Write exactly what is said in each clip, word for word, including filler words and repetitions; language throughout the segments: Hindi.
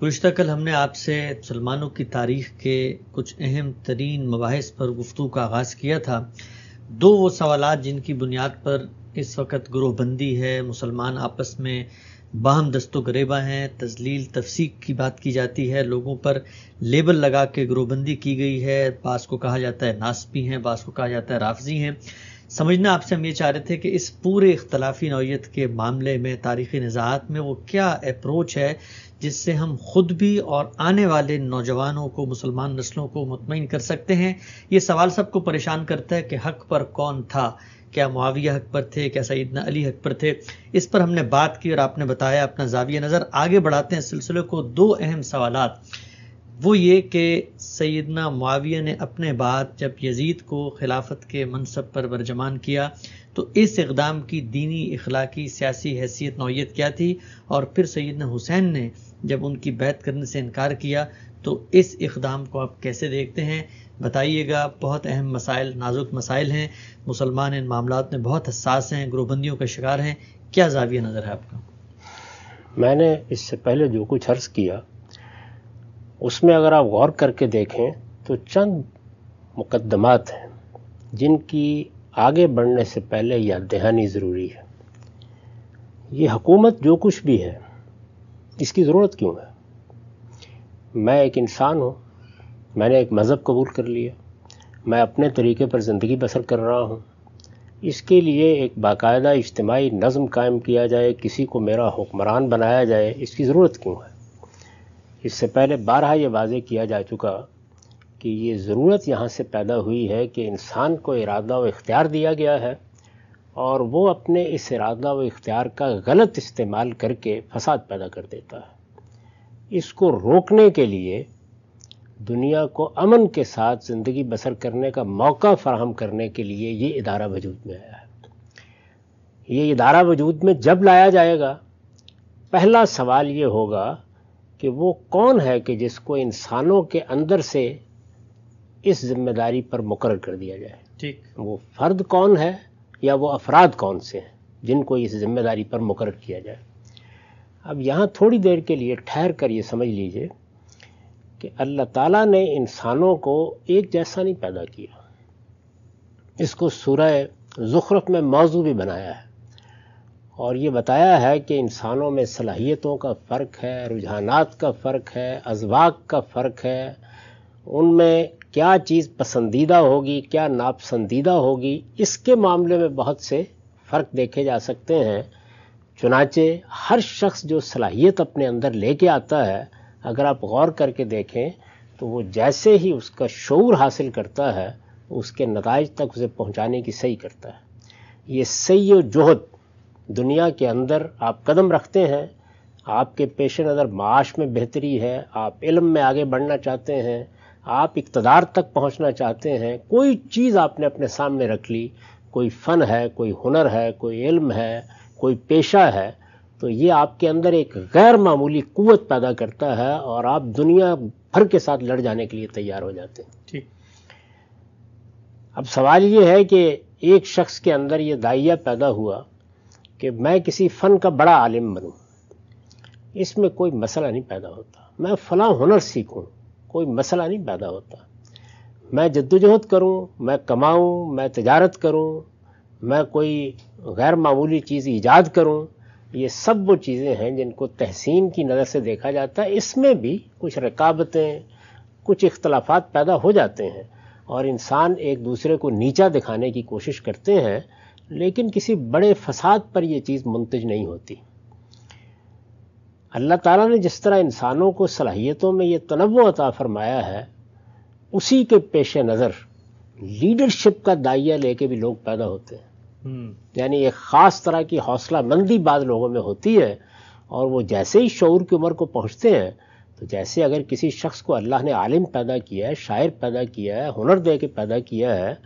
गुज़िश्ता कल हमने आपसे मुसलमानों की तारीख़ के कुछ अहम तरीन मबाहिस पर गुफ्तगू का आगाज़ किया था। दो वो सवालात जिनकी बुनियाद पर इस वक्त ग्रोहबंदी है, मुसलमान आपस में बाहम दस्तो गरेबा हैं, तजलील तफसीक की बात की जाती है, लोगों पर लेबल लगा के ग्रोहबंदी की गई है। बास को कहा जाता है नास्पी हैं, बास को कहा जाता है राफजी हैं। समझना आपसे हम ये चाह रहे थे कि इस पूरे इख्तलाफी नौयत के मामले में, तारीख़ी निज़ात में वो क्या अप्रोच है जिससे हम खुद भी और आने वाले नौजवानों को, मुसलमान नस्लों को मुतमईन कर सकते हैं। ये सवाल सबको परेशान करता है कि हक़ पर कौन था, क्या मुआविया हक़ पर थे, क्या सईदना अली हक़ पर थे। इस पर हमने बात की और आपने बताया अपना ज़ाविया नज़र। आगे बढ़ाते हैं सिलसिले को। दो अहम सवालात, वो ये कि सैयदना मुआविया ने अपने बाद जब यजीद को खिलाफत के मनसब पर बरजमान किया तो इस इक़दाम की दीनी, इखलाकी, सियासी हैसियत, नौयत क्या थी, और फिर सैयदना हुसैन ने जब उनकी बैत करने से इनकार किया तो इस इक़दाम को आप कैसे देखते हैं, बताइएगा। बहुत अहम मसाइल, नाजुक मसाइल हैं, मुसलमान इन मामलात में बहुत हसास हैं, ग्रोहबंदियों का शिकार हैं। क्या ज़ाविया नज़र है आपका? मैंने इससे पहले जो कुछ अर्ज़ किया उसमें अगर आप गौर करके देखें तो चंद मुकदमात हैं जिनकी आगे बढ़ने से पहले याद दहानी ज़रूरी है। ये हकूमत जो कुछ भी है, इसकी ज़रूरत क्यों है? मैं एक इंसान हूँ, मैंने एक मज़हब कबूल कर लिया, मैं अपने तरीके पर ज़िंदगी बसर कर रहा हूँ। इसके लिए एक बाकायदा इज्तिमाई नज़म कायम किया जाए, किसी को मेरा हुक्मरान बनाया जाए, इसकी ज़रूरत क्यों है? इससे पहले बारहा ये वाजे किया जा चुका कि ये ज़रूरत यहाँ से पैदा हुई है कि इंसान को इरादा व इख्तियार दिया गया है और वो अपने इस इरादा व इख्तियार का गलत इस्तेमाल करके फसाद पैदा कर देता है। इसको रोकने के लिए दुनिया को अमन के साथ ज़िंदगी बसर करने का मौका फराहम करने के लिए ये इदारा वजूद में आया है। ये इदारा वजूद में जब लाया जाएगा, पहला सवाल ये होगा कि वो कौन है कि जिसको इंसानों के अंदर से इस जिम्मेदारी पर मुकर्रर कर दिया जाए। ठीक, वो फ़र्द कौन है या वो अफराद कौन से हैं जिनको इस जिम्मेदारी पर मुकर्रर किया जाए। अब यहाँ थोड़ी देर के लिए ठहर कर ये समझ लीजिए कि अल्लाह ताला ने इंसानों को एक जैसा नहीं पैदा किया। इसको सूरह ज़ुख़रुफ़ में मौजू भी बनाया है और ये बताया है कि इंसानों में सलाहियतों का फ़र्क है, रुझानात का फ़र्क है, अज़वाक का फ़र्क है, उनमें क्या चीज़ पसंदीदा होगी, क्या नापसंदीदा होगी, इसके मामले में बहुत से फ़र्क देखे जा सकते हैं। चुनाचे हर शख्स जो सलाहियत अपने अंदर लेके आता है, अगर आप गौर करके देखें तो वो जैसे ही उसका शऊर हासिल करता है उसके नताइज तक उसे पहुँचाने की सही करता है। ये सही और जोहद दुनिया के अंदर आप कदम रखते हैं, आपके पेश नज़र माश में बेहतरी है, आप इल्म में आगे बढ़ना चाहते हैं, आप इक़्तदार तक पहुंचना चाहते हैं, कोई चीज़ आपने अपने सामने रख ली, कोई फ़न है, कोई हुनर है, कोई इल्म है, कोई पेशा है, तो ये आपके अंदर एक गैर मामूली क़ुव्वत पैदा करता है और आप दुनिया भर के साथ लड़ जाने के लिए तैयार हो जाते हैं। ठीक, अब सवाल ये है कि एक शख्स के अंदर ये दाइया पैदा हुआ कि मैं किसी फ़न का बड़ा आलिम बनूं, इसमें कोई मसला नहीं पैदा होता। मैं फ़लाँ हुनर सीखूं, कोई मसला नहीं पैदा होता। मैं जद्दोजहद करूं, मैं कमाऊं, मैं तजारत करूं, मैं कोई गैर मामूली चीज़ ईजाद करूं, ये सब वो चीज़ें हैं जिनको तहसीन की नज़र से देखा जाता है। इसमें भी कुछ रकाबतें, कुछ इख्तलाफात पैदा हो जाते हैं और इंसान एक दूसरे को नीचा दिखाने की कोशिश करते हैं, लेकिन किसी बड़े फसाद पर यह चीज़ मुंतज नहीं होती। अल्लाह ताला ने जिस तरह इंसानों को सलाहियतों में ये तनव्वो अता फरमाया है, उसी के पेश नज़र लीडरशिप का दायरा लेके भी लोग पैदा होते हैं। यानी एक ख़ास तरह की हौसला मंदी बाद लोगों में होती है और वो जैसे ही शऊर की उम्र को पहुँचते हैं, तो जैसे अगर किसी शख्स को अल्लाह ने आलिम पैदा किया है, शायर पैदा किया है, हुनर दे के पैदा किया है,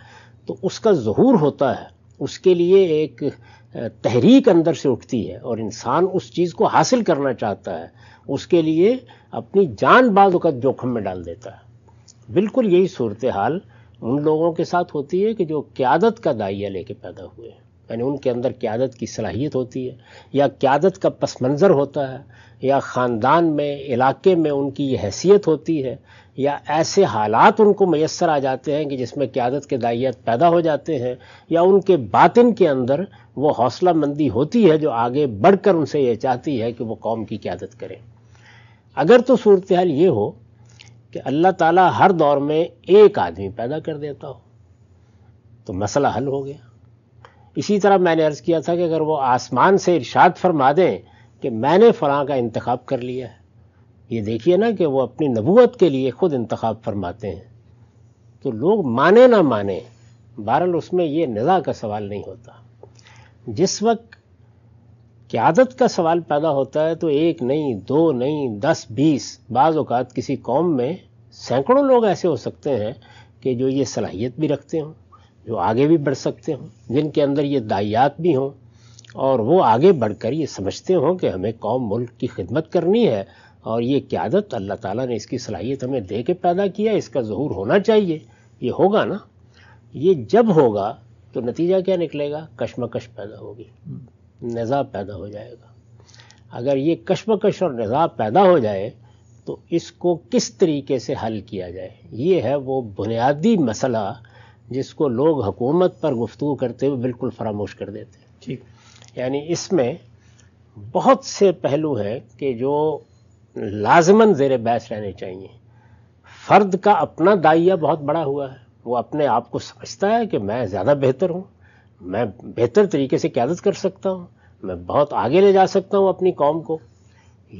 तो उसका ज़हूर होता है, उसके लिए एक तहरीक अंदर से उठती है और इंसान उस चीज़ को हासिल करना चाहता है, उसके लिए अपनी जान बाज़ वक़्त जोखिम में डाल देता है। बिल्कुल यही सूरत हाल उन लोगों के साथ होती है कि जो क़यादत का दायरा लेके पैदा हुए हैं। यानी उनके अंदर क़यादत की सलाहियत होती है या क़यादत का पस मंज़र होता है या ख़ानदान में इलाके में उनकी ये हैसियत होती है या ऐसे हालात उनको मैसर आ जाते हैं कि जिसमें क़यादत के दायियात पैदा हो जाते हैं या उनके बातिन के अंदर वो हौसला मंदी होती है जो आगे बढ़ कर उनसे ये चाहती है कि वो कौम की क़यादत करें। अगर तो सूरत हाल ये हो कि अल्लाह ताला हर दौर में एक आदमी पैदा कर देता हो तो मसला हल हो गया। इसी तरह मैंने अर्ज़ किया था कि अगर वो आसमान से इरशाद फरमा दें कि मैंने फ़लाँ का इंतखाब कर लिया है, ये देखिए ना कि वो अपनी नबूवत के लिए ख़ुद इंतखाब फरमाते हैं, तो लोग माने ना माने बहरहाल उसमें ये निज़ा का सवाल नहीं होता। जिस वक्त क़यादत का सवाल पैदा होता है तो एक नहीं, दो नहीं, दस बीस बाज़ औक़ात किसी कौम में सैकड़ों लोग ऐसे हो सकते हैं कि जो ये सलाहियत भी रखते हों, जो आगे भी बढ़ सकते हों, जिनके अंदर ये दायियात भी हों और वो आगे बढ़कर ये समझते हों कि हमें कौम मुल्क की खिदमत करनी है और ये क़यादत अल्लाह ताला ने इसकी सलाहियत हमें दे के पैदा किया, इसका ज़हूर होना चाहिए। ये होगा ना, ये जब होगा तो नतीजा क्या निकलेगा? कशमकश पैदा होगी, निज़ा पैदा हो जाएगा। अगर ये कशमकश और निज़ा पैदा हो जाए तो इसको किस तरीके से हल किया जाए, ये है वो बुनियादी मसला जिसको लोग हुकूमत पर गुफ्तगू करते हुए बिल्कुल फरामोश कर देते हैं। ठीक, यानी इसमें बहुत से पहलू हैं कि जो लाजमन ज़ेर बहस रहने चाहिए। फ़र्द का अपना दायिया बहुत बड़ा हुआ है, वो अपने आप को समझता है कि मैं ज़्यादा बेहतर हूँ, मैं बेहतर तरीके से क़यादत कर सकता हूँ, मैं बहुत आगे ले जा सकता हूँ अपनी कौम को।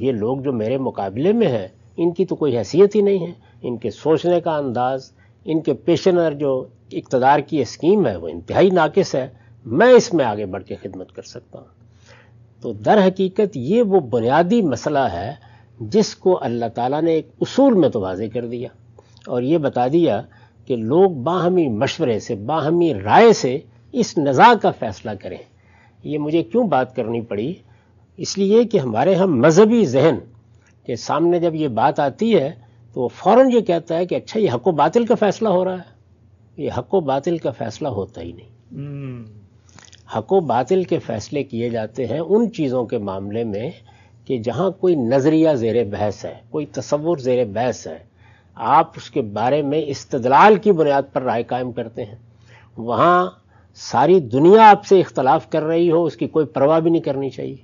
ये लोग जो मेरे मुकाबले में हैं इनकी तो कोई हैसियत ही नहीं है, इनके सोचने का अंदाज़, इनके पेश नज़र जो इक़्तिदार की स्कीम है वो इंतहाई नाकिस है, मैं इसमें आगे बढ़ के खिदमत कर सकता हूँ। तो दर हकीकत ये वो बुनियादी मसला है जिसको अल्लाह ताला ने एक उसूल में तो वाज़े कर दिया और ये बता दिया कि लोग बाहमी मशवरे से, बाहमी राय से इस नज़ा का फ़ैसला करें। ये मुझे क्यों बात करनी पड़ी? इसलिए कि हमारे हम मजहबी जहन के सामने जब ये बात आती है तो वो फ़ौरन ये कहता है कि अच्छा ये हक़ व बातिल का फ़ैसला हो रहा है। ये हक़ व बातिल का फ़ैसला होता ही नहीं। हक़ व बातिल के फ़ैसले किए जाते हैं उन चीज़ों के मामले में कि जहाँ कोई नज़रिया ज़ेर बहस है, कोई तसव्वुर ज़ेर बहस है, आप उसके बारे में इस्तदलाल की बुनियाद पर राय कायम करते हैं। वहाँ सारी दुनिया आपसे इख्तलाफ कर रही हो उसकी कोई परवाह भी नहीं करनी चाहिए।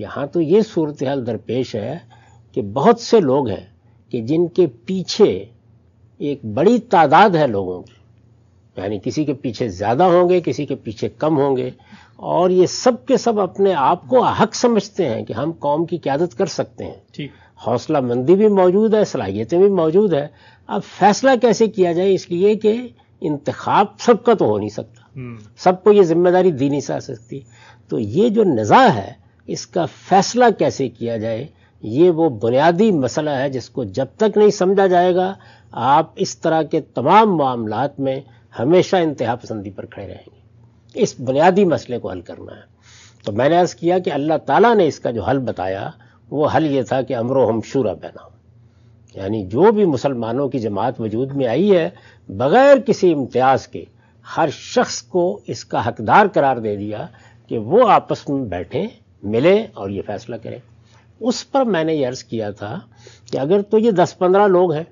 यहाँ तो ये सूरत हाल दरपेश है कि बहुत से लोग हैं कि जिनके पीछे एक बड़ी तादाद है लोगों की, यानी किसी के पीछे ज़्यादा होंगे, किसी के पीछे कम होंगे, और ये सब के सब अपने आप को हक समझते हैं कि हम कौम की क़यादत कर सकते हैं। ठीक, हौसला मंदी भी मौजूद है, सलाहियतें भी मौजूद है। अब फैसला कैसे किया जाए, इसलिए कि इंतखाब सबका तो हो नहीं सकता, सबको ये जिम्मेदारी दी नहीं जा सकती। तो ये जो निज़ा है इसका फ़ैसला कैसे किया जाए, ये वो बुनियादी मसला है जिसको जब तक नहीं समझा जाएगा आप इस तरह के तमाम मामलात में हमेशा इंतहा पसंदी पर खड़े रहेंगे। इस बुनियादी मसले को हल करना है। तो मैंने अर्ज़ किया कि अल्लाह ताला ने इसका जो हल बताया वो हल ये था कि अमरो हम शूरा बना, यानी जो भी मुसलमानों की जमात वजूद में आई है बग़ैर किसी इम्तियाज़ के हर शख्स को इसका हकदार करार दे दिया कि वो आपस में बैठें, मिलें और ये फ़ैसला करें। उस पर मैंने ये अर्ज़ किया था कि अगर तो ये दस पंद्रह लोग हैं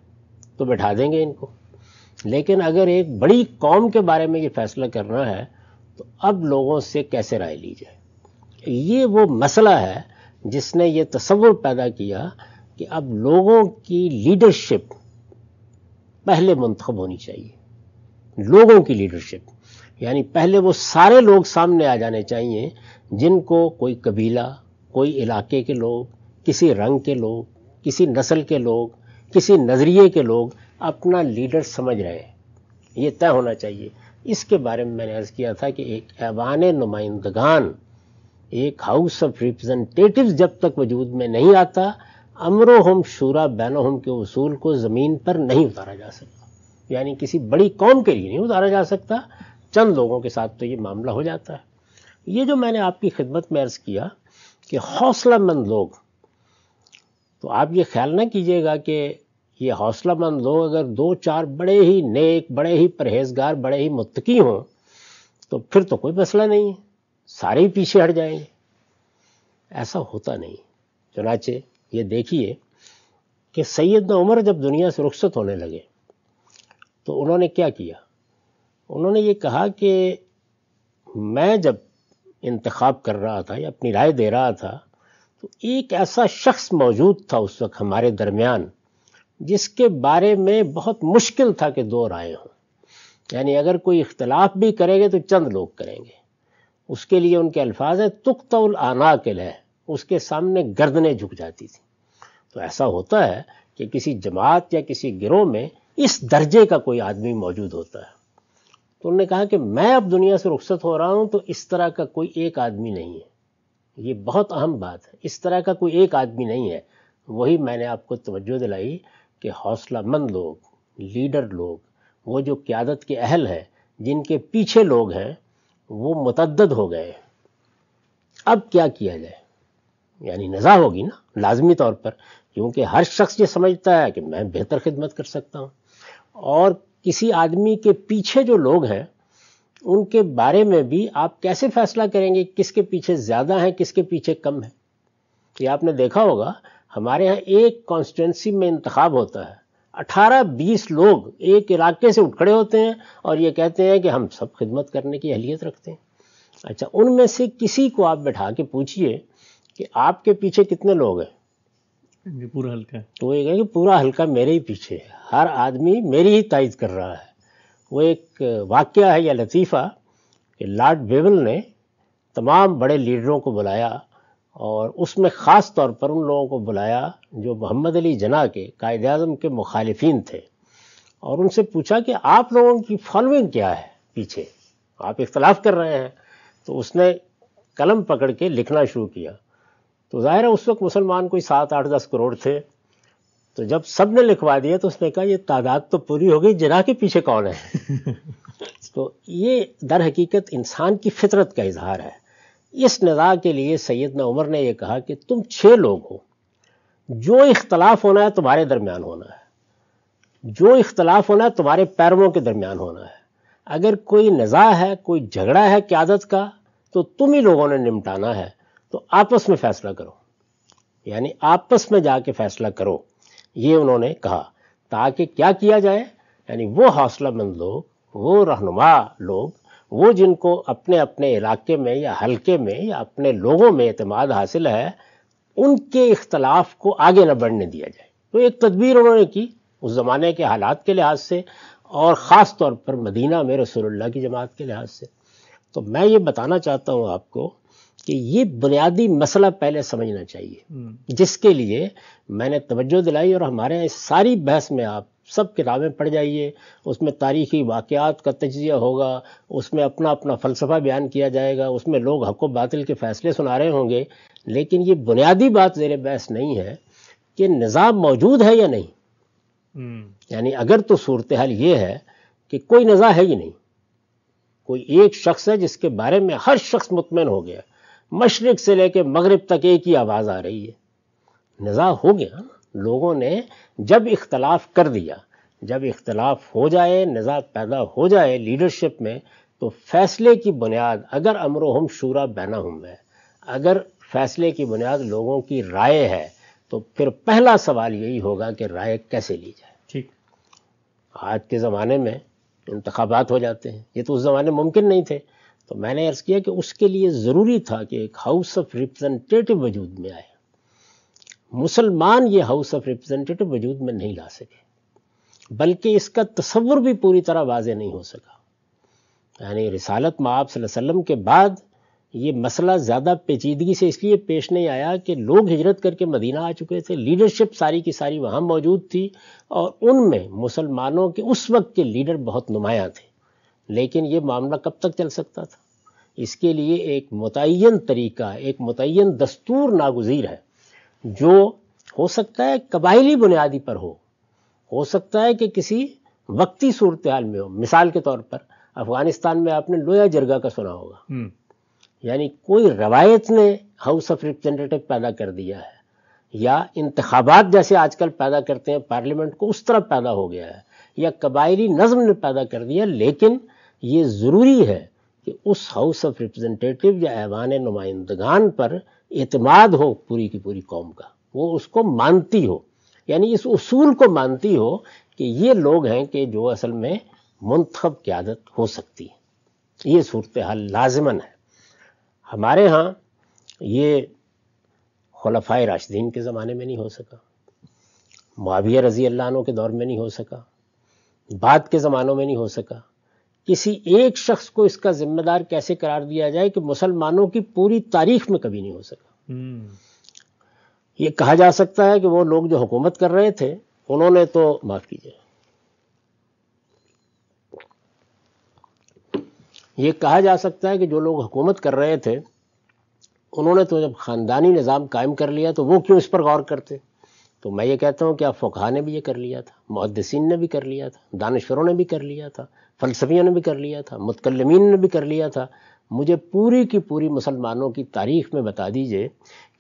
तो बैठा देंगे इनको, लेकिन अगर एक बड़ी कौम के बारे में ये फ़ैसला करना है तो अब लोगों से कैसे राय ली जाए, ये वो मसला है जिसने ये तसव्वुर पैदा किया कि अब लोगों की लीडरशिप पहले मुंतखब होनी चाहिए। लोगों की लीडरशिप यानी पहले वो सारे लोग सामने आ जाने चाहिए जिनको कोई कबीला, कोई इलाके के लोग, किसी रंग के लोग, किसी नस्ल के लोग, किसी नज़रिए के लोग अपना लीडर समझ रहे हैं, ये तय होना चाहिए। इसके बारे में मैंने अर्ज़ किया था कि एक ऐवान नुमाइंदगान, एक हाउस ऑफ रिप्रेजेंटेटिव्स जब तक वजूद में नहीं आता अमरो हम शूरा बैनो हम के उसूल को ज़मीन पर नहीं उतारा जा सकता, यानी किसी बड़ी कौम के लिए नहीं उतारा जा सकता। चंद लोगों के साथ तो ये मामला हो जाता है। ये जो मैंने आपकी खिदमत में अर्ज़ किया कि हौसलामंद लोग, तो आप ये ख्याल ना कीजिएगा कि ये हौसलामंद लोग अगर दो चार बड़े ही नेक, बड़े ही परहेजगार, बड़े ही मुत्तकी हों तो फिर तो कोई मसला नहीं है, सारे ही पीछे हट जाएंगे। ऐसा होता नहीं। चुनाचे ये देखिए कि सैयदना उमर जब दुनिया से रुखसत होने लगे तो उन्होंने क्या किया, उन्होंने ये कहा कि मैं जब इंतखाब कर रहा था या अपनी राय दे रहा था तो एक ऐसा शख्स मौजूद था उस वक्त हमारे दरमियान जिसके बारे में बहुत मुश्किल था कि दो राय हों, यानी अगर कोई इख्तलाफ भी करेंगे तो चंद लोग करेंगे। उसके लिए उनके अल्फाज है तुक्तउल आना के लिए, उसके सामने गर्दनें झुक जाती थी। तो ऐसा होता है कि किसी जमात या किसी गिरोह में इस दर्जे का कोई आदमी मौजूद होता है। तो उन्होंने कहा कि मैं अब दुनिया से रुखसत हो रहा हूँ तो इस तरह का कोई एक आदमी नहीं है। ये बहुत अहम बात है, इस तरह का कोई एक आदमी नहीं है। वही मैंने आपको तवज्जो दिलाई कि हौसलामंद लोग, लीडर लोग, वो जो क़यादत के अहल है, जिनके पीछे लोग हैं, वो मुतद्दद हो गए। अब क्या किया जाए, यानी नज़ा होगी ना लाजमी तौर पर, क्योंकि हर शख्स ये समझता है कि मैं बेहतर खिदमत कर सकता हूँ और किसी आदमी के पीछे जो लोग हैं उनके बारे में भी आप कैसे फैसला करेंगे किसके पीछे ज़्यादा है किसके पीछे कम है। ये आपने देखा होगा हमारे यहाँ एक कॉन्स्टिट्यूंसी में इंतखाब होता है, अठारह बीस लोग एक इलाके से उठ खड़े होते हैं और ये कहते हैं कि हम सब खिदमत करने की अहलियत रखते हैं। अच्छा, उनमें से किसी को आप बैठा के पूछिए कि आपके पीछे कितने लोग हैं, ये पूरा हल्का है, तो ये कहें कि पूरा हल्का मेरे ही पीछे है, हर आदमी मेरी ही तायद कर रहा है। वो एक वाक़या है या लतीफ़ा कि लॉर्ड बेवल ने तमाम बड़े लीडरों को बुलाया और उसमें ख़ास तौर पर उन लोगों को बुलाया जो मोहम्मद अली जना के कायद आज़म के मुखालिफिन थे और उनसे पूछा कि आप लोगों की फॉलोइंग क्या है, पीछे आप इख्तलाफ कर रहे हैं। तो उसने कलम पकड़ के लिखना शुरू किया। तो ज़ाहिर है उस वक्त मुसलमान कोई सात आठ दस करोड़ थे, तो जब सब ने लिखवा दिया तो उसने कहा ये तादाद तो पूरी हो गई, जना के पीछे कौन है। तो ये दर हकीकत इंसान की फितरत का इजहार है। इस निज़ा के लिए सैयदना उमर ने यह कहा कि तुम छः लोग हो, जो इख्तलाफ होना है तुम्हारे दरमियान होना है, जो इख्तलाफ होना है तुम्हारे पैरवों के दरमियान होना है। अगर कोई निज़ा है, कोई झगड़ा है क़यादत का, तो तुम ही लोगों ने निपटाना है, तो आपस में फ़ैसला करो, यानी आपस में जाके फ़ैसला करो, ये उन्होंने कहा। ताकि क्या किया जाए, यानी वो हौसलामंद लोग, वो रहनुमा लोग, वो जिनको अपने अपने इलाके में या हलके में या अपने लोगों में एतमाद हासिल है, उनके इख्तलाफ को आगे न बढ़ने दिया जाए। तो एक तदबीर उन्होंने की उस ज़माने के हालात के लिहाज से और ख़ास तौर पर मदीना में रसूलुल्लाह की जमात के लिहाज से। तो मैं ये बताना चाहता हूँ आपको कि ये बुनियादी मसला पहले समझना चाहिए, जिसके लिए मैंने तवज्जो दिलाई। और हमारे यहाँ इस सारी बहस में आप सब किताबें पढ़ जाइए, उसमें तारीख़ी वाक़यात का तजिया होगा, उसमें अपना अपना फ़लसफ़ा बयान किया जाएगा, उसमें लोग हक़ व बातिल के फ़ैसले सुना रहे होंगे, लेकिन ये बुनियादी बात ज़ेर बहस नहीं है कि निज़ाम मौजूद है या नहीं। यानी अगर तो सूरत हाल ये है कि कोई निज़ा है ही नहीं, कोई एक शख्स है जिसके बारे में हर शख्स मुतमइन हो गया, मशरिक़ से लेकर मगरिब तक एक ही आवाज़ आ रही है, निज़ा हो गया। लोगों ने जब इख्तलाफ कर दिया, जब इख्तलाफ हो जाए, निज़ा पैदा हो जाए लीडरशिप में, तो फ़ैसले की बुनियाद अगर अमरोहम शूरा बैनहुम है, अगर फ़ैसले की बुनियाद लोगों की राय है, तो फिर पहला सवाल यही होगा कि राय कैसे ली जाए। ठीक, आज के ज़माने में इंतखाबात हो जाते हैं, ये तो उस ज़माने मुमकिन नहीं थे। तो मैंने अर्ज़ किया कि उसके लिए ज़रूरी था कि एक हाउस ऑफ रिप्रेजेंटेटिव वजूद में आए। मुसलमान ये हाउस ऑफ रिप्रेजेंटेटिव वजूद में नहीं ला सके, बल्कि इसका तस्वुर भी पूरी तरह वाज़े नहीं हो सका। यानी रिसालत मआब सल्लल्लाहु अलैहि वसल्लम के बाद ये मसला ज़्यादा पेचीदगी से इसलिए पेश नहीं आया कि लोग हिजरत करके मदीना आ चुके थे, लीडरशिप सारी की सारी वहाँ मौजूद थी और उनमें मुसलमानों के उस वक्त के लीडर बहुत नुमायाँ थे। लेकिन ये मामला कब तक चल सकता था, इसके लिए एक मुतय्यन तरीका, एक मुतय्यन दस्तूर नागुज़ीर है, जो हो सकता है कबायली बुनियादी पर हो हो सकता है कि किसी वक्ती सूरत हाल में हो। मिसाल के तौर पर अफ़गानिस्तान में आपने लोया जरगा का सुना होगा, यानी कोई रवायत ने हाउस ऑफ रिप्रेजेंटेटिव पैदा कर दिया है, या इंतखाबात जैसे आजकल पैदा करते हैं पार्लियामेंट को, उस तरह पैदा हो गया है, या कबायली नज़म ने पैदा कर दिया। लेकिन ये ज़रूरी है कि उस हाउस ऑफ रिप्रेजेंटेटिव या ऐवान नुमाइंदगान पर एतमाद हो पूरी की पूरी कौम का, वो उसको मानती हो, यानी इस उसूल को मानती हो कि ये लोग हैं कि जो असल में मुंतखब क़यादत हो सकती है। ये सूरत हाल लाजमन है। हमारे यहाँ ये खुलफाए राशिदीन के ज़माने में नहीं हो सका, मुआविया रज़ी अल्लाह अन्हु के दौर में नहीं हो सका, बाद के ज़मानों में नहीं हो सका। किसी एक शख्स को इसका जिम्मेदार कैसे करार दिया जाए कि मुसलमानों की पूरी तारीख में कभी नहीं हो सका। ये कहा जा सकता है कि वो लोग जो हुकूमत कर रहे थे उन्होंने तो, माफ कीजिए, ये कहा जा सकता है कि जो लोग हुकूमत कर रहे थे उन्होंने तो जब ख़ानदानी निज़ाम कायम कर लिया तो वो क्यों इस पर गौर करते। तो मैं ये कहता हूँ कि आप फ़ुक़हा ने भी ये कर लिया था, मुहद्दिसीन ने भी कर लिया था, दानिश्वरों ने भी कर लिया था, फ़लसफ़ियों ने भी कर लिया था, मुतकल्लिमीन ने भी कर लिया था। मुझे पूरी की पूरी मुसलमानों की तारीख़ में बता दीजिए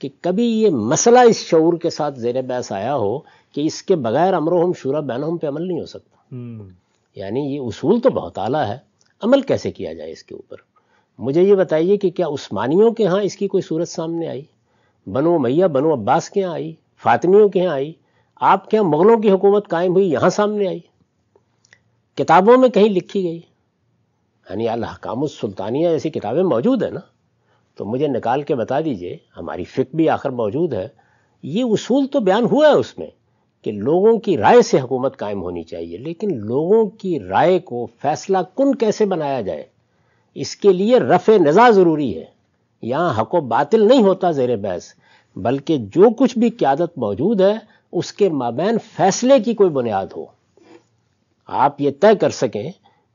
कि कभी ये मसला इस शऊर के साथ ज़ेर बहस आया हो कि इसके बग़ैर अमरोहम शूरा बैनहम पे अमल नहीं हो सकता। यानी ये उसूल तो बहुत आला है, अमल कैसे किया जाए इसके ऊपर। मुझे ये बताइए कि क्या उस्मानियों के यहाँ इसकी कोई सूरत सामने आई? बनो उमैया, बनो अब्बास के यहाँ आई, फ़ातिमियों के यहाँ आई, आपके यहाँ मुग़लों की हुकूमत कायम हुई, यहाँ सामने आई? किताबों में कहीं लिखी गई? यानी अहकामुस सुल्तानिया जैसी किताबें मौजूद हैं ना, तो मुझे निकाल के बता दीजिए। हमारी फ़िक़्ह भी आखिर मौजूद है, ये उसूल तो बयान हुआ है उसमें कि लोगों की राय से हुकूमत कायम होनी चाहिए, लेकिन लोगों की राय को फ़ैसला कुन कैसे बनाया जाए, इसके लिए रफ़े नज़ा ज़रूरी है। यहाँ हक़ व बातिल नहीं होता ज़ेर बहस, बल्कि जो कुछ भी क़यादत मौजूद है उसके माबैन फ़ैसले की कोई बुनियाद हो। आप ये तय कर सकें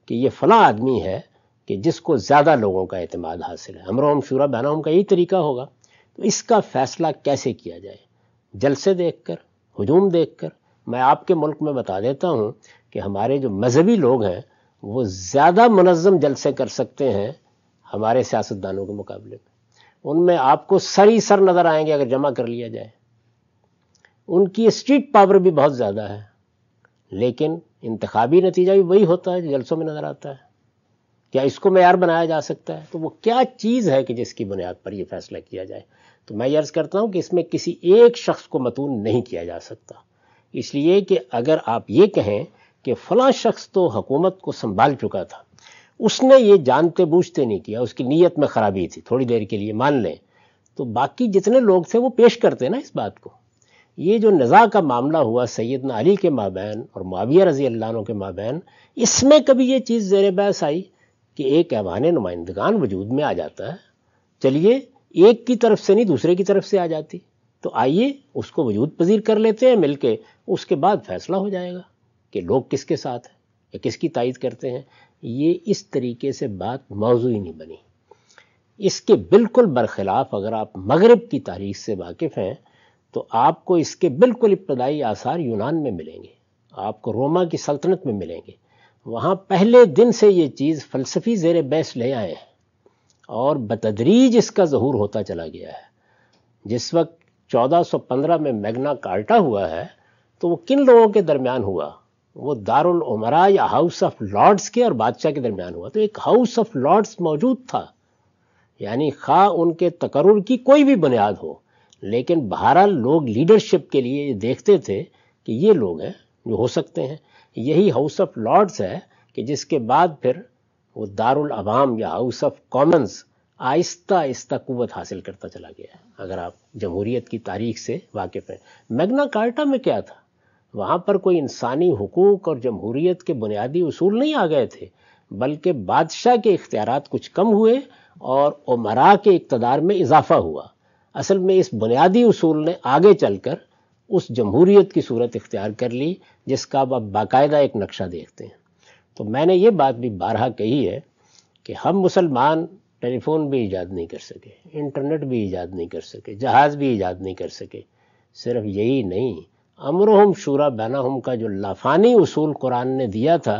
कि ये फ़ला आदमी है कि जिसको ज़्यादा लोगों का एतमाद हासिल है, अमरोहम शूरा बैनहम का यही तरीका होगा। तो इसका फ़ैसला कैसे किया जाए? जलसे देखकर, हुजूम देखकर? मैं आपके मुल्क में बता देता हूँ कि हमारे जो मजहबी लोग हैं वो ज़्यादा मुनज़्ज़म जलसे कर सकते हैं हमारे सियासतदानों के मुकाबले में। उनमें आपको सरी सर नज़र आएंगे अगर जमा कर लिया जाए। उनकी स्ट्रीट पावर भी बहुत ज़्यादा है, लेकिन इंतखाबी नतीजा भी वही होता है जो जलसों में नज़र आता है। क्या इसको मैयार बनाया जा सकता है? तो वो क्या चीज़ है कि जिसकी बुनियाद पर यह फ़ैसला किया जाए? तो मैं अर्ज़ करता हूँ कि इसमें किसी एक शख्स को मतून नहीं किया जा सकता, इसलिए कि अगर आप ये कहें कि फ़लाँ शख्स तो हुकूमत को संभाल चुका था, उसने ये जानते बूझते नहीं किया, उसकी नीयत में ख़राबी थी, थोड़ी देर के लिए मान लें, तो बाकी जितने लोग थे वो पेश करते ना इस बात को। ये जो नज़ा का मामला हुआ सैयदना अली के माबैन और मुआविया रज़ी अल्लाह अन्हु के माबैन, इसमें कभी ये चीज़ ज़ेर बहस आई कि एक ऐवान नुमाइंदगान वजूद में आ जाता है, चलिए एक की तरफ से नहीं दूसरे की तरफ से आ जाती, तो आइए उसको वजूद पजीर कर लेते हैं मिलके, उसके बाद फ़ैसला हो जाएगा कि लोग किसके साथ हैं या किसकी तायद करते हैं। ये इस तरीके से बात मौजू ही नहीं बनी। इसके बिल्कुल बरखिलाफ़ अगर आप मगरब की तारीख से वाकिफ़ हैं तो आपको इसके बिल्कुल इब्तदाई आसार यूनान में मिलेंगे, आपको रोमा की सल्तनत में मिलेंगे। वहाँ पहले दिन से ये चीज़ फ़लसफ़ी ज़ेर बहस ले आए हैं और बतदरीज इसका ज़हूर होता चला गया है। जिस वक्त चौदह सौ पंद्रह में मैग्ना कार्टा हुआ है तो वो किन लोगों के दरमियान हुआ? वो दारुल उमरा या हाउस ऑफ लॉर्ड्स के और बादशाह के दरमियान हुआ। तो एक हाउस ऑफ लॉर्ड्स मौजूद था, यानी खा उनके तकर्रुर की कोई भी बुनियाद हो, लेकिन बहरहाल लोग लीडरशिप के लिए देखते थे कि ये लोग हैं जो हो सकते हैं। यही हाउस ऑफ लॉर्ड्स है कि जिसके बाद फिर वो दारुल अवाम या house of Commons Aahista Aahista कुव्वत हासिल करता चला गया है, अगर आप जमहूरीत की तारीख से वाकिफ़ हैं। मैग्ना कार्टा में क्या था? वहाँ पर कोई इंसानी हुकूक और जमहूरीत के बुनियादी उसूल नहीं आ गए थे, बल्कि बादशाह के इख्तियारात कुछ कम हुए और उमरा के इक़्तिदार में इजाफ़ा हुआ। असल में इस बुनियादी उसूल ने आगे चलकर उस जमहूरीत की सूरत इख्तियार कर ली जिसका अब आप बाकायदा एक नक्शा देखते हैं। तो मैंने ये बात भी बारहा कही है कि हम मुसलमान टेलीफ़ोन भी ईजाद नहीं कर सके, इंटरनेट भी ईजाद नहीं कर सके, जहाज़ भी ईजाद नहीं कर सके। सिर्फ यही नहीं, अमरहम शूरा बैनहम का जो लाफानी उसूल कुरान ने दिया था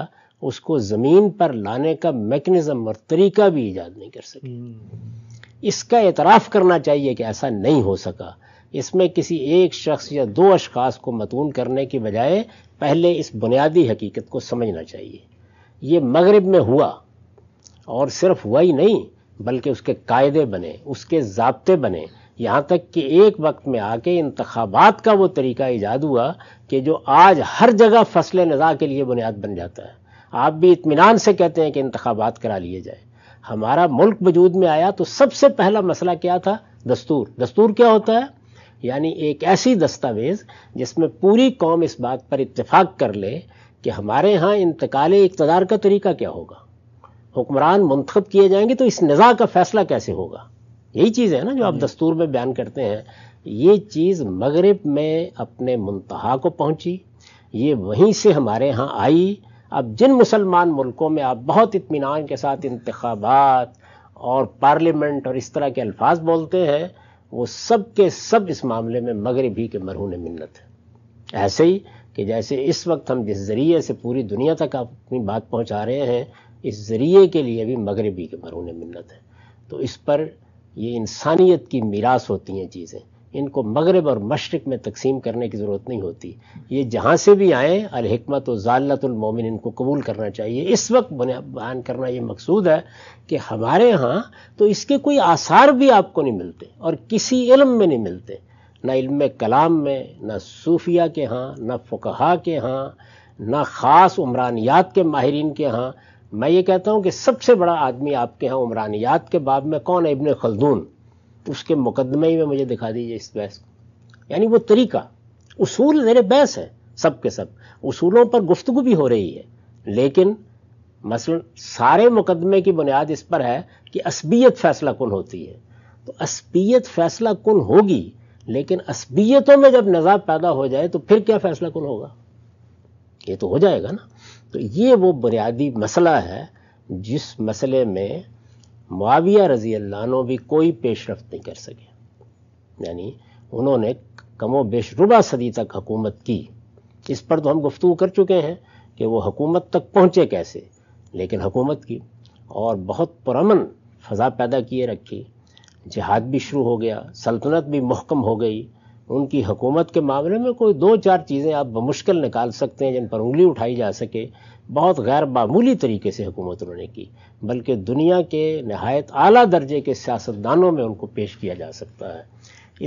उसको ज़मीन पर लाने का मेकनिज़म और तरीका भी ईजाद नहीं कर सके। इसका एतराफ़ करना चाहिए कि ऐसा नहीं हो सका। इसमें किसी एक शख्स या दो अशख़ास को मतून करने की बजाय पहले इस बुनियादी हकीकत को समझना चाहिए। ये मगरिब में हुआ और सिर्फ वही नहीं बल्कि उसके कायदे बने, उसके ज़ाब्ते बने, यहाँ तक कि एक वक्त में आके इंतखाबात का वो तरीका ईजाद हुआ कि जो आज हर जगह फसले नज़ा के लिए बुनियाद बन जाता है। आप भी इत्मीनान से कहते हैं कि इंतखाबात करा लिए जाए। हमारा मुल्क वजूद में आया तो सबसे पहला मसला क्या था? दस्तूर। दस्तूर क्या होता है? यानी एक ऐसी दस्तावेज़ जिसमें पूरी कौम इस बात पर इत्तेफाक कर ले कि हमारे यहाँ इंतकाले इक़्तिदार का तरीका क्या होगा, हुक्मरान मुंतखब किए जाएंगे तो इस निज़ा का फैसला कैसे होगा। यही चीज़ है ना जो आप दस्तूर में बयान करते हैं। ये चीज़ मगरिब में अपने मुंतहा को पहुँची, ये वहीं से हमारे यहाँ आई। अब जिन मुसलमान मुल्कों में आप बहुत इत्मीनान के साथ इंतखाबात और पार्लियामेंट और इस तरह के अल्फाज बोलते हैं, वो सब के सब इस मामले में मगरिब ही के मरहून मिन्नत है। ऐसे ही कि जैसे इस वक्त हम जिस ज़रिए से पूरी दुनिया तक आप अपनी बात पहुंचा रहे हैं, इस ज़रिए के लिए भी मगरिब ही के मरहून मिन्नत है। तो इस पर ये इंसानियत की मीरास होती हैं चीज़ें, इनको मगरिब और मशरक़ में तकसीम करने की ज़रूरत नहीं होती। ये जहाँ से भी आएँ, अल-हिकमत व ज़ालतुल मोमिन इनको कबूल करना चाहिए। इस वक्त बयान करना ये मकसूद है कि हमारे यहाँ तो इसके कोई आसार भी आपको नहीं मिलते और किसी इल्म में नहीं मिलते, ना इल्म कलाम में, ना सूफिया के यहाँ, ना फ़ुक़हा के यहाँ, ना ख़ास उमरानियात के माहिरीन के यहाँ। मैं ये कहता हूँ कि सबसे बड़ा आदमी आपके यहाँ उमरानियात के बाब में कौन है? इब्न खल्दून। उसके मुकदमे ही में मुझे दिखा दीजिए इस बहस को। यानी वो तरीका, उसूल मेरे बहस है, सब के सब उसूलों पर गुफ्तगू भी हो रही है, लेकिन मसलन सारे मुकदमे की बुनियाद इस पर है कि असबियत फैसला कुन होती है। तो असबियत फैसला कुन होगी, लेकिन असबियतों में जब नज़ाब पैदा हो जाए तो फिर क्या फैसला कुन होगा? ये तो हो जाएगा ना। तो ये वो बुनियादी मसला है जिस मसले में मुआविया रज़ी अल्लाह अन्हु भी कोई पेशरफ्त नहीं कर सके। यानी उन्होंने कमो बेश रुबा सदी तक हकूमत की। इस पर तो हम गुफ्तगू कर चुके हैं कि वो हकूमत तक पहुँचे कैसे, लेकिन हकूमत की और बहुत पुरअमन फ़ज़ा पैदा किए रखी। जिहाद भी शुरू हो गया, सल्तनत भी मुहकम हो गई। उनकी हकूमत के मामले में कोई दो चार चीज़ें आप बमुश्किल निकाल सकते हैं जिन पर उंगली उठाई जा सके। बहुत गैर मामूली तरीके से हुकूमत उन्होंने की, बल्कि दुनिया के नहायत आला दर्जे के सियासतदानों में उनको पेश किया जा सकता है।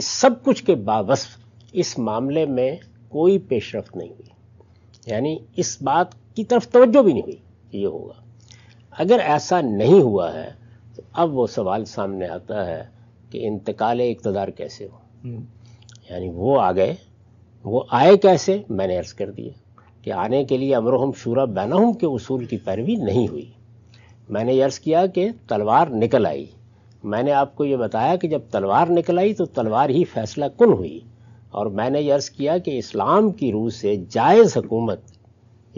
इस सब कुछ के बावजूद इस मामले में कोई पेशरफ्त नहीं हुई, यानी इस बात की तरफ तवज्जो भी नहीं हुई ये होगा। अगर ऐसा नहीं हुआ है तो अब वो सवाल सामने आता है कि इंतकाले इक़्तिदार कैसे हो। यानी वो आ गए, वो आए कैसे? मैंने अर्ज़ कर दिया कि आने के लिए अमरहुम शूरा बैनहुम के उसूल की पैरवी नहीं हुई। मैंने अर्ज़ किया कि तलवार निकल आई। मैंने आपको ये बताया कि जब तलवार निकल आई तो तलवार ही फैसला कुन हुई। और मैंने अर्ज़ किया कि इस्लाम की रूह से जायज़ हुकूमत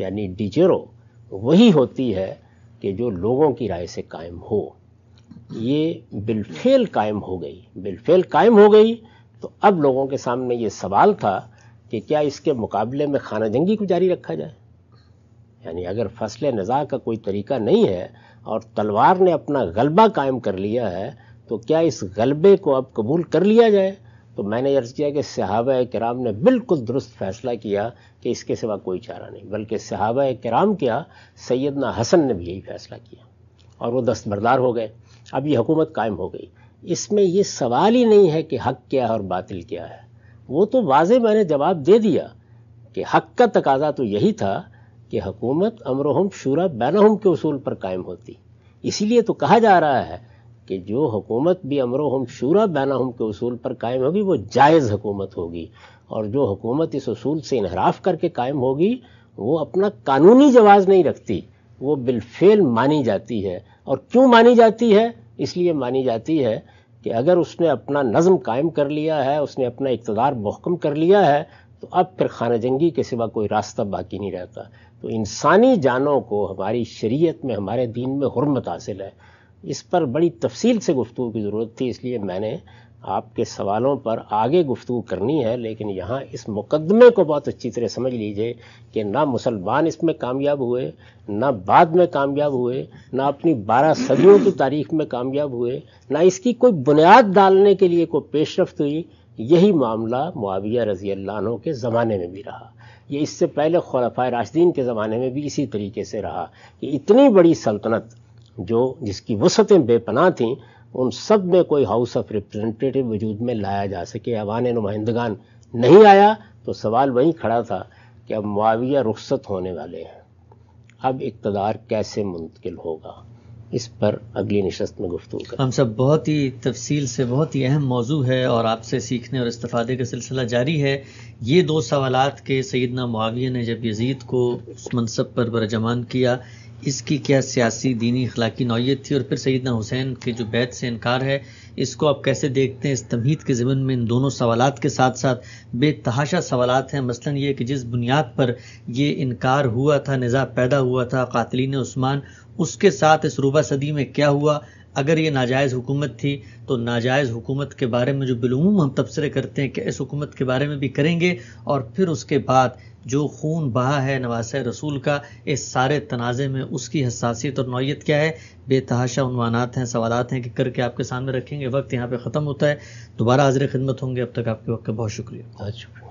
यानी डिजरो वही होती है कि जो लोगों की राय से कायम हो। ये बिलफेल कायम हो गई। बिलफेल कायम हो गई तो अब लोगों के सामने ये सवाल था कि क्या इसके मुकाबले में खाना जंगी को जारी रखा जाए। यानी अगर फसले नज़ा का कोई तरीका नहीं है और तलवार ने अपना गलबा कायम कर लिया है तो क्या इस गलबे को अब कबूल कर लिया जाए। तो मैंने अर्ज़ किया कि सहाबा किराम ने बिल्कुल दुरुस्त फ़ैसला किया कि इसके सिवा कोई चारा नहीं, बल्कि सहाबा किराम क्या सैयदना हसन ने भी यही फ़ैसला किया और वो दस्तबरदार हो गए। अब ये हुकूमत कायम हो गई। इसमें ये सवाल ही नहीं है कि हक़ क्या है और बातिल क्या है। वो तो वाज़े मैंने जवाब दे दिया कि हक़ का तकाजा तो यही था कि हुकूमत अमरहुम शूरा बैनहुम के उसूल पर कायम होती। इसीलिए तो कहा जा रहा है कि जो हुकूमत भी अमरहुम शूरा बैनहुम के उसूल पर कायम होगी वो जायज़ हुकूमत होगी, और जो हुकूमत इस उसूल से इन्हराफ करके कायम होगी वो अपना कानूनी जवाज़ नहीं रखती, वो बिलफेल मानी जाती है। और क्यों मानी जाती है? इसलिए मानी जाती है कि अगर उसने अपना नज़म कायम कर लिया है, उसने अपना इक़्तिदार मुहकम कर लिया है, तो अब फिर खानाजंगी के सिवा कोई रास्ता बाकी नहीं रहता। तो इंसानी जानों को हमारी शरीयत में, हमारे दीन में हुर्मत हासिल है। इस पर बड़ी तफसील से गुफ्तगू की ज़रूरत थी, इसलिए मैंने आपके सवालों पर आगे गुफ्तगू करनी है। लेकिन यहाँ इस मुकदमे को बहुत अच्छी तरह समझ लीजिए कि ना मुसलमान इसमें कामयाब हुए, ना बाद में कामयाब हुए, ना अपनी बारह सदियों की तारीख में कामयाब हुए, ना इसकी कोई बुनियाद डालने के लिए कोई पेशरफ्त हुई। यही मामला मुआविया रज़ी अल्लाह अन्हु के ज़माने में भी रहा। ये इससे पहले खुलफाए राशिदीन के ज़माने में भी इसी तरीके से रहा कि इतनी बड़ी सल्तनत जो जिसकी वसतें बेपनाह थीं, उन सब में कोई हाउस ऑफ रिप्रेजेंटेटिव वजूद में लाया जा सके। ऐवान नुमाइंदगान नहीं आया तो सवाल वहीं खड़ा था कि अब मुआविया रुखसत होने वाले हैं, अब इक़्तिदार कैसे मुंतकिल होगा। इस पर अगली नशस्त में गुफ्तगू करें। हम सब बहुत ही तफसील से, बहुत ही अहम मौजू है और आपसे सीखने और इस्तिफादे का सिलसिला जारी है। ये दो सवालात के सैयदना मुआविया ने जब यजीद को उस मनसब पर बरजमान किया, इसकी क्या सियासी, दीनी, अखलाकी नौयत थी, और फिर सैयदना हुसैन के जो बैत से इनकार है, इसको आप कैसे देखते हैं? इस तमहीद के ज़िमन में इन दोनों सवालात के साथ साथ बेतहाशा सवालात हैं। मसलन ये कि जिस बुनियाद पर ये इनकार हुआ था, निज़ा पैदा हुआ था कातिलीन उस्मान, उसके साथ इस रूबा सदी में क्या हुआ? अगर ये नाजायज़ हुकूमत थी तो नाजायज़ हुकूमत के बारे में जो बिलूम हम तबसरे करते हैं कि इस हुकूमत के बारे में भी करेंगे, और फिर उसके बाद जो खून बहा है नवासे रसूल का, इस सारे तनाज़े में उसकी हसासियत और नौयत क्या है। बेतहाशा उन्वानात हैं, सवालात हैं कि करके आपके सामने रखेंगे। वक्त यहाँ पे ख़त्म होता है, दोबारा हाज़िर खिदमत होंगे। अब तक आपके वक्त का बहुत शुक्रिया, बहुत शुक्रिया।